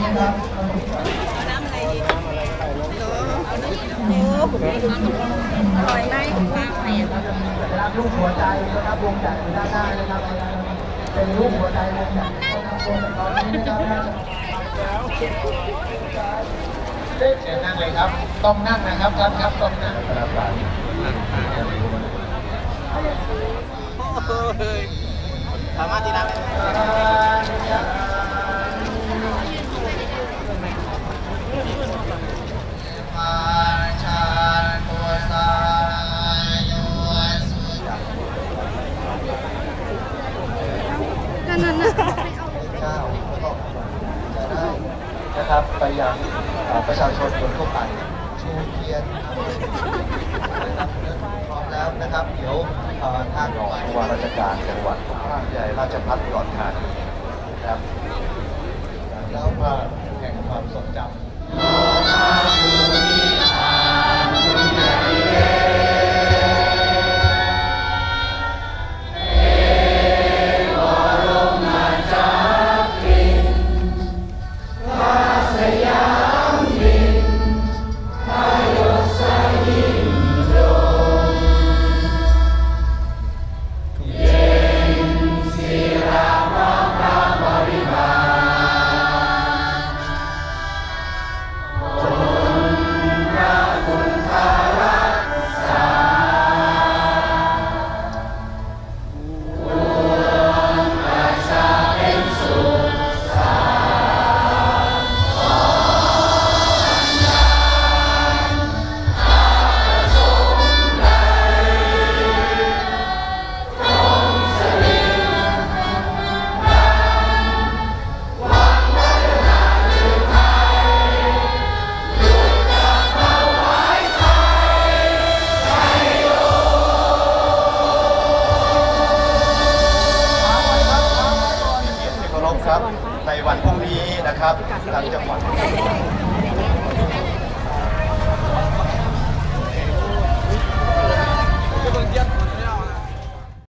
นะครับน้ำอะไรดีโอ้โหอร่อยไหมลูกหัวใจนะครับวงจักรอยู่ด้านหน้านะครับเป็นลูกหัวใจวงจักรนั่งเลยครับต้องนั่งนะครับครับต้องนั่งสามารถที่นั่งนะครับไปยังประชาชนคนทั่วไปชูเทียนพร้อมแล้วนะครับเดี๋ยวทางผู้ว่าราชการจังหวัดท่าใหญ่ราชภัฏอุดรธานีนะครับแล้วมาแห่งความทรงจำในวันพรุ่งนี้นะครับทางจังหวัด